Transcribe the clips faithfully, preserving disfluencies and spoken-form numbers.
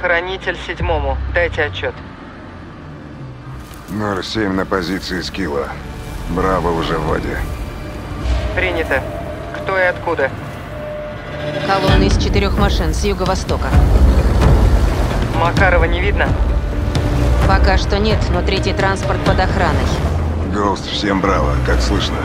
Хранитель седьмому. Дайте отчет. ноль семь на позиции скилла. Браво уже в воде. Принято. Кто и откуда? Колонна из четырех машин с юго-востока. Макарова не видно? Пока что нет, но третий транспорт под охраной. Гоуст, всем браво, как слышно.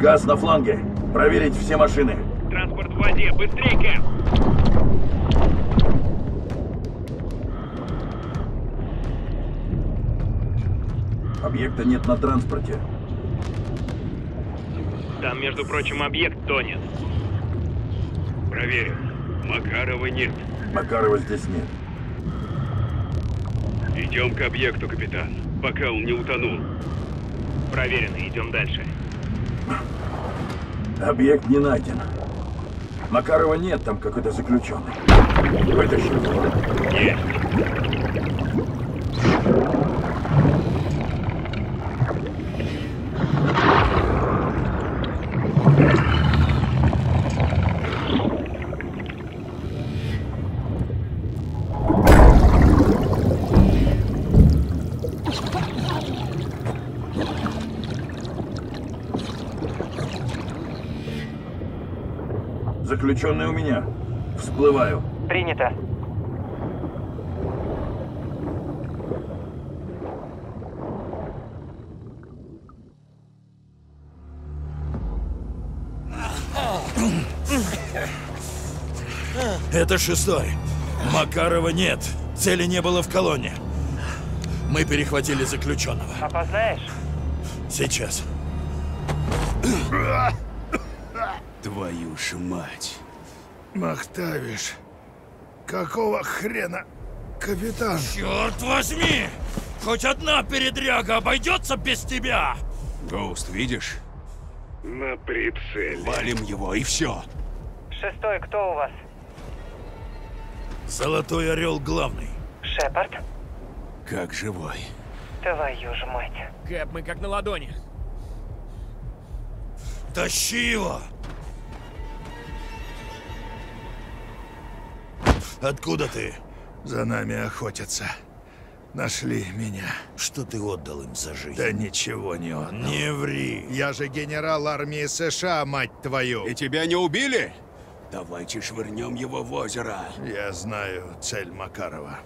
Газ на фланге. Проверить все машины. Транспорт в воде. Быстрее, Кэм! Объекта нет на транспорте. Там, между прочим, объект тонет. Проверим. Макарова нет. Макарова здесь нет. Идем к объекту, капитан. Пока он не утонул. Проверено. Идем дальше. Объект не найден. Макарова нет, там какой-то заключенный. Вытащи его. Нет. Заключенный у меня. Всплываю. Принято. Это шестой. Макарова нет. Цели не было в колонне. Мы перехватили заключенного. Опознаешь? Сейчас. Твою ж мать. Махтавиш, какого хрена, капитан? Черт возьми! Хоть одна передряга обойдется без тебя! Гоуст, видишь? На прицеле. Валим его, и все. Шестой, кто у вас? Золотой Орел главный. Шепард? Как живой. Твою ж мать. Кэп, мы как на ладони. Тащи его! Откуда ты? За нами охотятся. Нашли меня. Что ты отдал им за жизнь? Да ничего не отдал. Не ври. Я же генерал армии США, мать твою. И тебя не убили? Давайте швырнем его в озеро. Я знаю цель Макарова.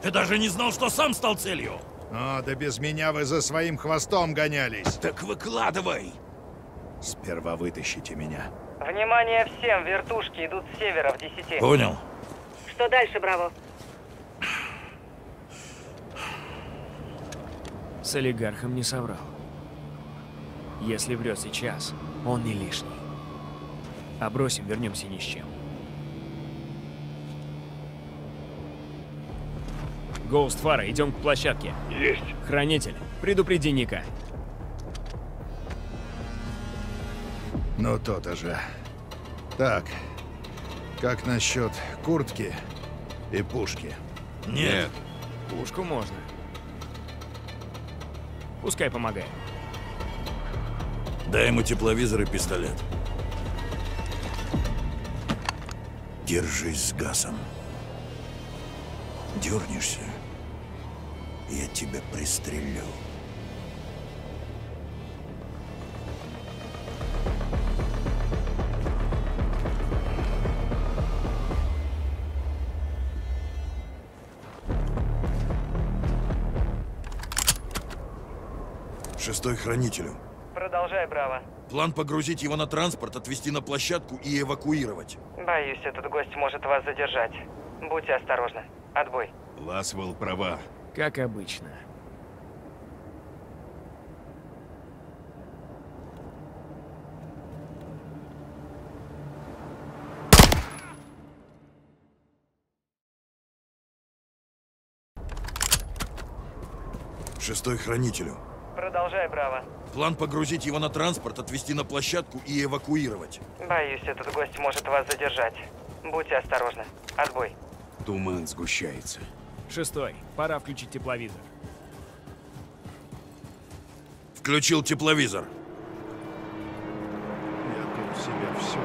Ты даже не знал, что сам стал целью. О, да без меня вы за своим хвостом гонялись. Так выкладывай. Сперва вытащите меня. Внимание всем, вертушки идут с севера в десяти. Понял. Что дальше, браво? С олигархом не соврал. Если врет сейчас, он не лишний. А бросим, вернемся ни с чем. Гоуст, Фара, идем к площадке. Есть. Хранитель, предупреди Ника. Ну, то-то же. Так, как насчет куртки и пушки? Нет. Нет. Пушку можно. Пускай помогает. Дай ему тепловизор и пистолет. Держись с газом. Дернешься, я тебя пристрелю. Шестой хранителю. Продолжай, Браво. План погрузить его на транспорт, отвезти на площадку и эвакуировать. Боюсь, этот гость может вас задержать. Будьте осторожны. Отбой. Ласвелл права. Как обычно. Шестой хранителю. Продолжай, Браво. План погрузить его на транспорт, отвезти на площадку и эвакуировать. Боюсь, этот гость может вас задержать. Будьте осторожны. Отбой. Туман сгущается. Шестой, пора включить тепловизор. Включил тепловизор. Я тут себя все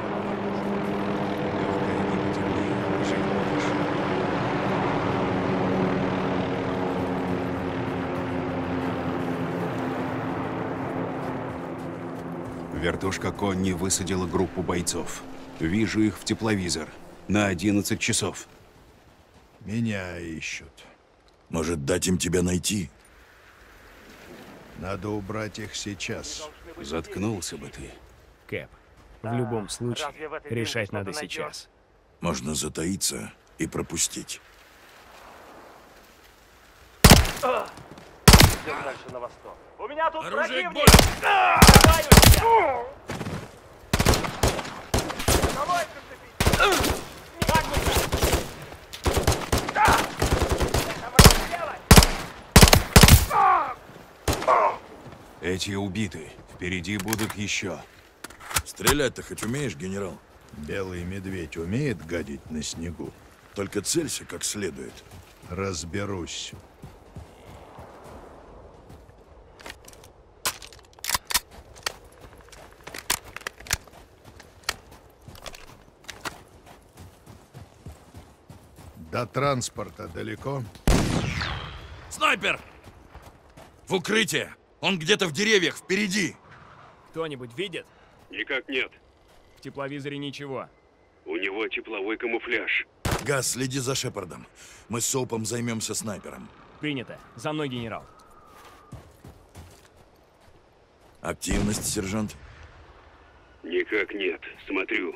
Вертушка Конни высадила группу бойцов. Вижу их в тепловизор. На одиннадцать часов. Меня ищут. Может, дать им тебя найти? Надо убрать их сейчас. Заткнулся бы ты. Кэп, в любом случае, решать надо сейчас. Можно затаиться и пропустить. Идем дальше на восток. У меня тут противник! Давай, зацепись! Как быстро! Да! Это можно сделать! Эти убиты. Впереди будут еще. Стрелять-то хоть умеешь, генерал? Белый медведь умеет гадить на снегу? Только целься как следует. Разберусь. До транспорта далеко? Снайпер! В укрытие! Он где-то в деревьях, впереди! Кто-нибудь видит? Никак нет. В тепловизоре ничего. У него тепловой камуфляж. Газ, следи за Шепардом. Мы с Соупом займемся снайпером. Принято. За мной, генерал. Активность, сержант? Никак нет. Смотрю.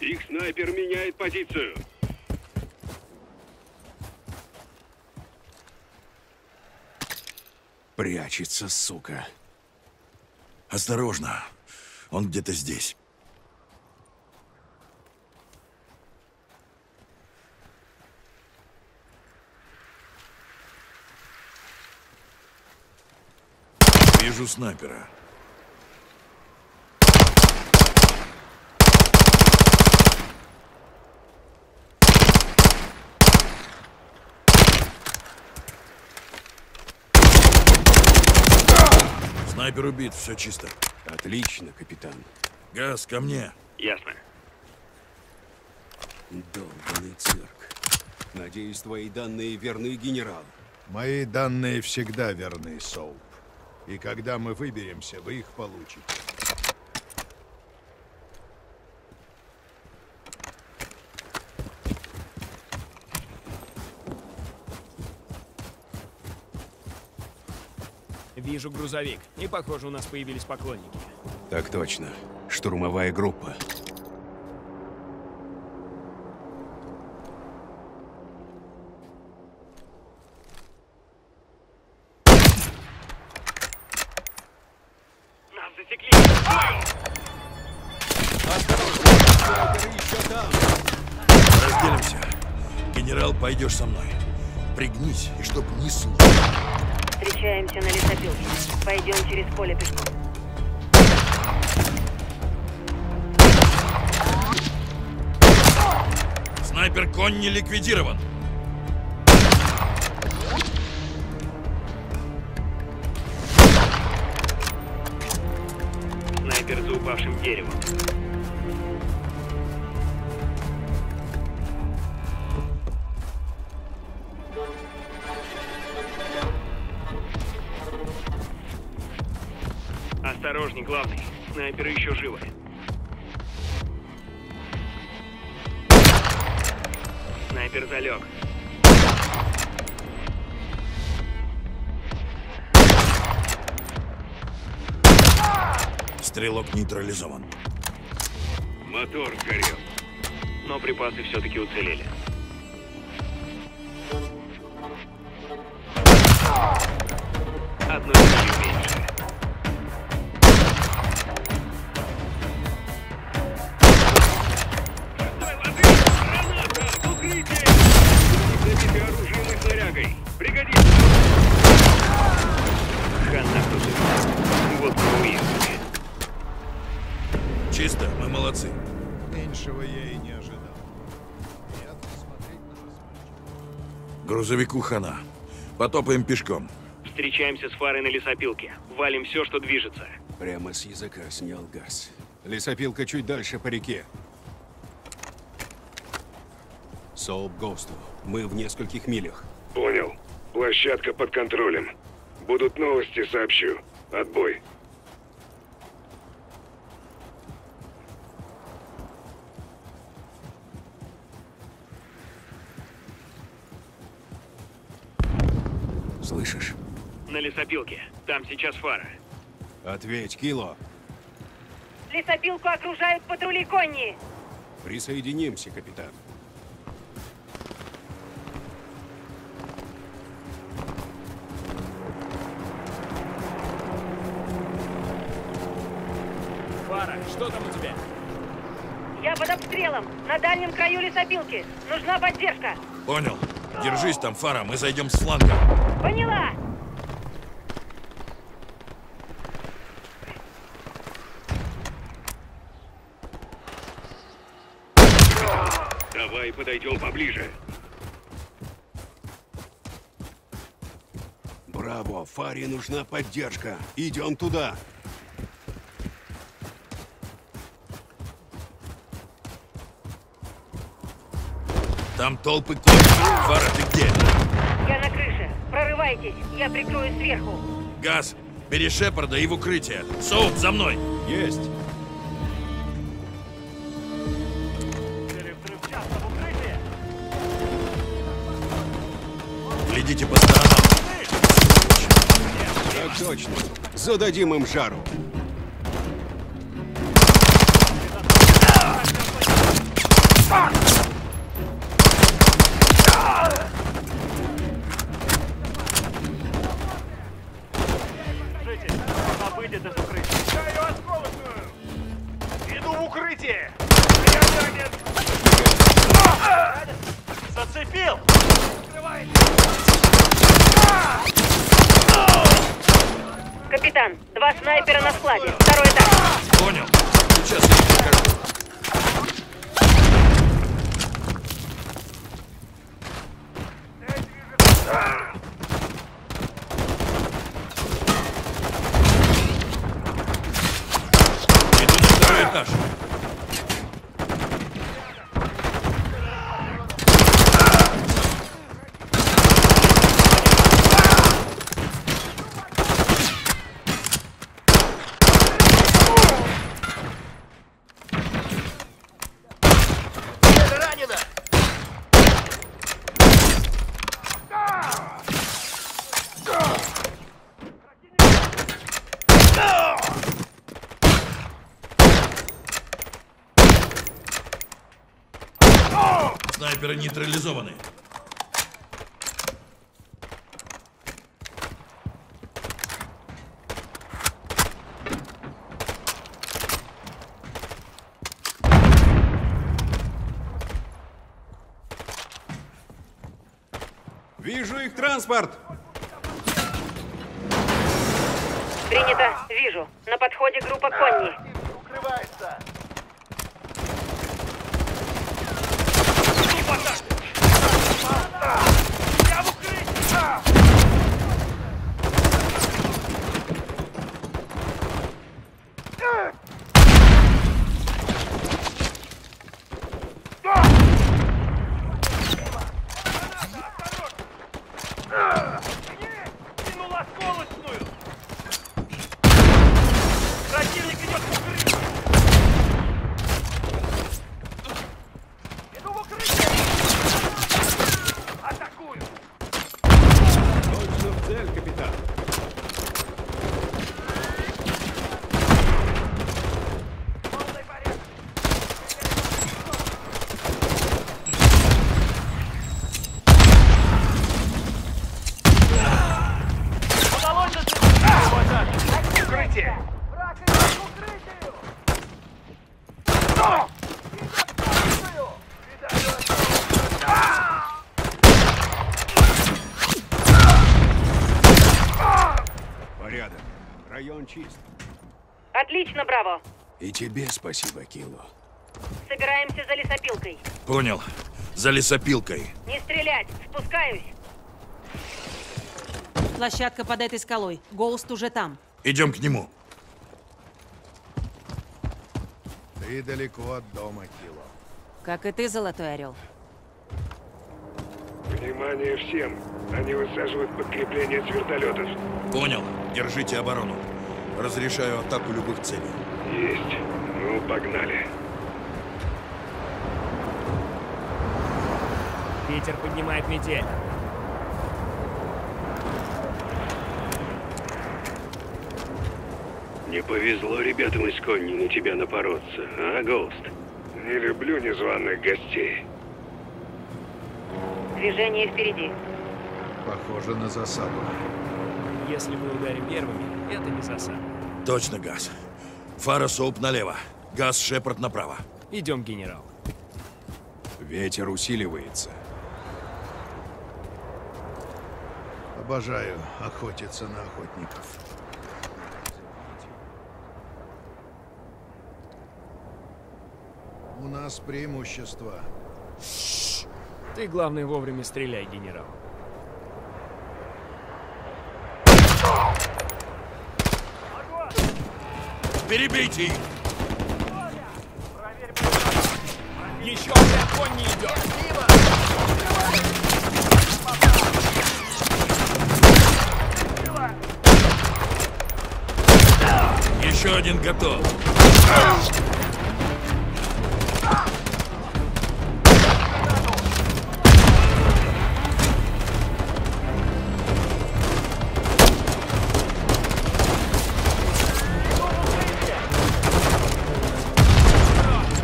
Их снайпер меняет позицию. Прячется, сука. Осторожно. Он где-то здесь. Вижу снайпера. Снайпер убит, все чисто. Отлично, капитан. Газ, ко мне. Ясно. Долбанный цирк. Надеюсь, твои данные верны, генерал. Мои данные всегда верны, Соуп. И когда мы выберемся, вы их получите. Вижу грузовик. И, похоже, у нас появились поклонники. Так точно. Штурмовая группа. Нас засекли! Осторожно! Еще там! Разделимся. Генерал, пойдешь со мной. Пригнись, и чтоб не слушал. Встречаемся на лесопилке. Пойдем через поле пешком. Снайпер Конни ликвидирован. Снайпер за упавшим деревом. Осторожней, главный. Снайперы еще живы. снайпер залег. Стрелок нейтрализован. Мотор сгорел, но припасы все-таки уцелели. Одну вещь меньше. Шестой воды! Граната! В укрытие! Забите оружейной снарягой! Пригодится! Хана тоже. Вот мы уехали. Чисто, мы молодцы. Меньшего я и не ожидал. Грузовику хана. Потопаем пешком. Встречаемся с фарой на лесопилке. Валим все, что движется. Прямо с языка снял газ. Лесопилка чуть дальше по реке. Соуп Гоусту. Мы в нескольких милях. Понял. Площадка под контролем. Будут новости, сообщу. Отбой. Слышишь? На лесопилке. Там сейчас фара. Ответь, Кило. Лесопилку окружают патрули Конни. Присоединимся, капитан. Фара, что там у тебя? Я под обстрелом. На дальнем краю лесопилки. Нужна поддержка. Понял. Держись там, Фара. Мы зайдем с фланга. Поняла. Давай подойдем поближе. Браво, Фаре нужна поддержка. Идем туда. Там толпы кончились. Фара, ты где? Я на крыше. Прорывайтесь. Я прикрою сверху. Газ, бери Шепарда и в укрытие. Соуп, за мной. Есть. Глядите по сторонам. Так точно. Зададим им жару. Капитан, два снайпера на складе. Второй этаж. Понял. Сейчас я тебе покажу. Иду на второй этаж. Снайперы нейтрализованы. Вижу их транспорт. Принято, вижу. На подходе группа Конни. Укрывается. Я в укрытии! Кинул осколочную! Противник идет в укрытие! Порядок. Район чист. Отлично, браво. И тебе спасибо, Кило. Собираемся за лесопилкой. Понял. За лесопилкой. Не стрелять. Спускаюсь. Площадка под этой скалой. Гоуст уже там. Идем к нему. Ты далеко от дома, Кило. Как и ты, Золотой Орел. Внимание всем. Они высаживают подкрепление с вертолетов. Понял. Держите оборону. Разрешаю атаку любых целей. Есть. Ну, погнали. Ветер поднимает метель. Не повезло ребятам из Конни на тебя напороться, а, Гоуст? Не люблю незваных гостей. Движение впереди. Похоже на засаду. Если мы ударим первыми, это не засада. Точно, Газ. Фара Соуп налево. Газ Шепард направо. Идем, генерал. Ветер усиливается. Обожаю охотиться на охотников. У нас преимущество. Ш-ш-ш. Ты, главное, вовремя стреляй, генерал. Перебейте их! Еще у конь не идет! Еще один готов.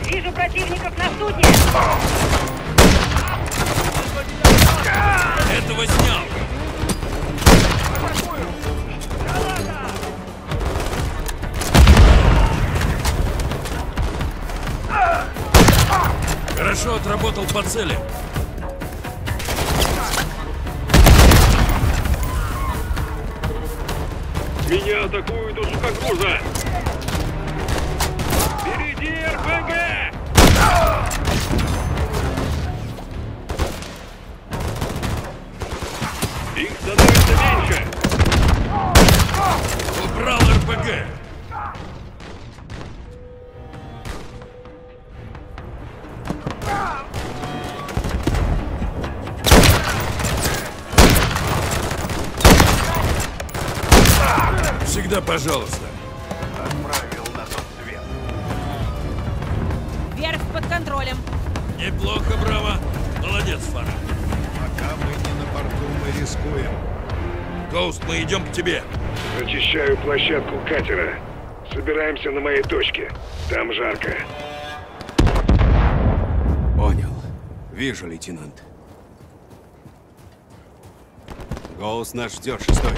Вижу противников на судне. Этого снял. Хорошо отработал по цели. Меня атакуют у сухогруза. Впереди РПГ! Их становится меньше. Убрал РПГ. Всегда, пожалуйста. Отправил на тот свет. Вверх под контролем. Неплохо, браво. Молодец, Фара. Пока мы не на борту, мы рискуем. Гоуст, мы идем к тебе. Зачищаю площадку катера. Собираемся на моей точке. Там жарко. Понял. Вижу, лейтенант. Гоуст нас ждет, шестой.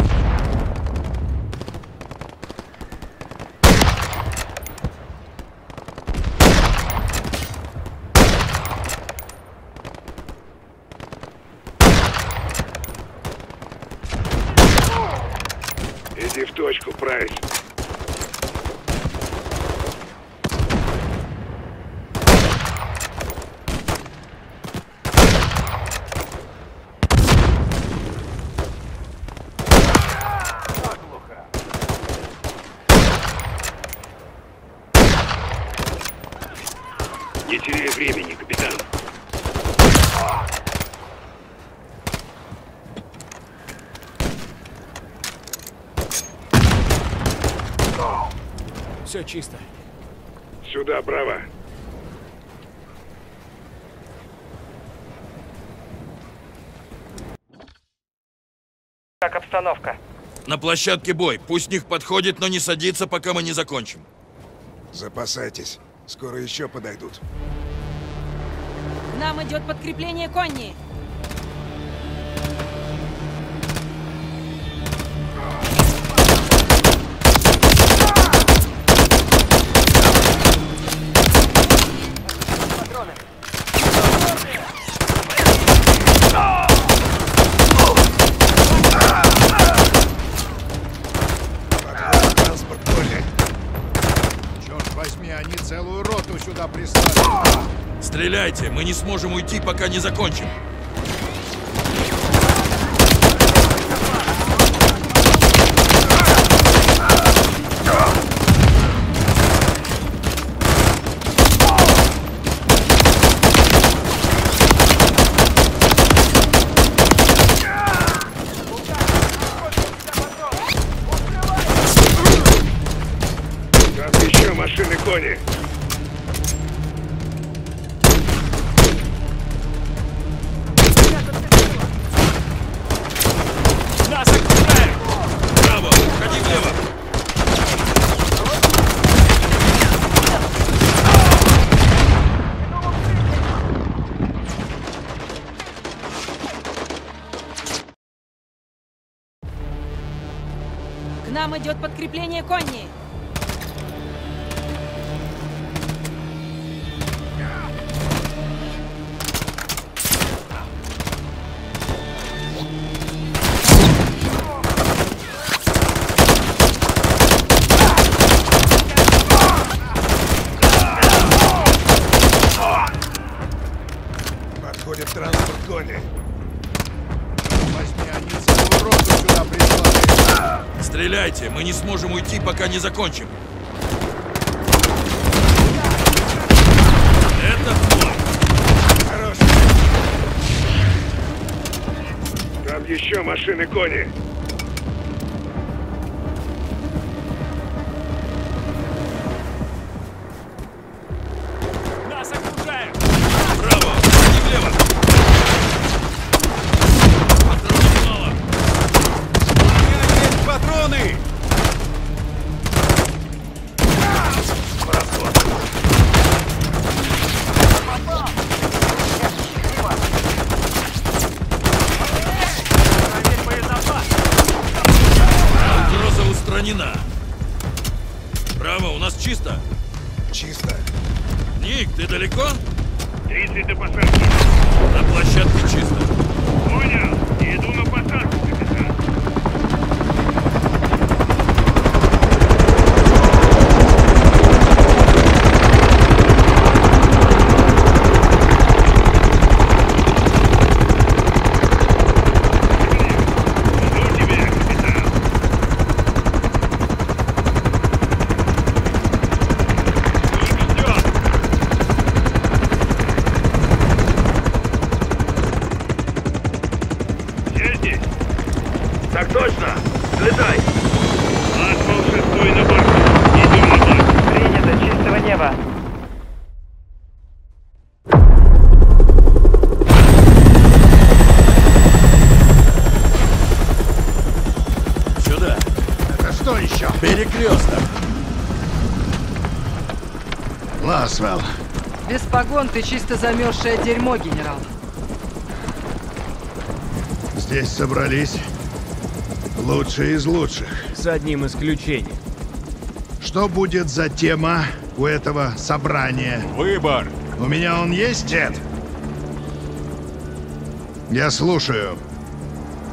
Иди в точку, Прайс. Не теряй времени, капитан. Все чисто. Сюда, браво. Как обстановка? На площадке бой. Пусть них подходит, но не садится, пока мы не закончим. Запасайтесь. Скоро еще подойдут. К нам идет подкрепление Конни. Стреляйте, мы не сможем уйти, пока не закончим. Нам идет подкрепление конни. Подходит транспорт кони. Возьми, они целую роту сюда прислали. Стреляйте, мы не сможем уйти, пока не закончим. Это твой. Хороший. Там еще машины кони. Браво, у нас чисто. Чисто. Ник, ты далеко? тридцать до посадки. На площадке чисто. Понял, иду на посадку, капитан. Перекресток. Ласвелл. Без погон ты чисто замерзшее дерьмо, генерал. Здесь собрались лучшие из лучших. С одним исключением. Что будет за тема у этого собрания? Выбор. У меня он есть, Тед? Я слушаю.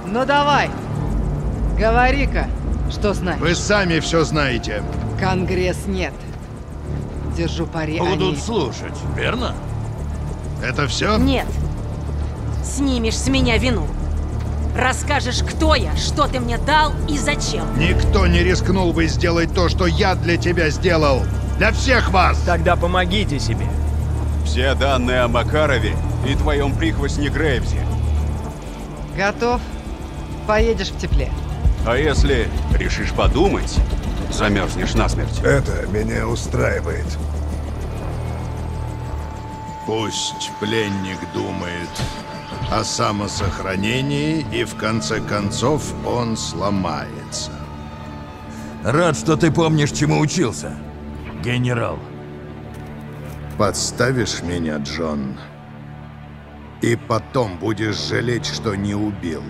Ну давай, говори-ка. Что знаешь? Вы сами все знаете. Конгресс нет. Держу пари. Будут они... слушать, верно? Это все? Нет. Снимешь с меня вину. Расскажешь, кто я, что ты мне дал и зачем. Никто не рискнул бы сделать то, что я для тебя сделал. Для всех вас. Тогда помогите себе. Все данные о Макарове и твоем прихвостне Грейвзе. Готов? Поедешь в тепле. А если решишь подумать, замерзнешь насмерть. Это меня устраивает. Пусть пленник думает о самосохранении, и в конце концов он сломается. Рад, что ты помнишь, чему учился, генерал. Подставишь меня, Джон, и потом будешь жалеть, что не убил.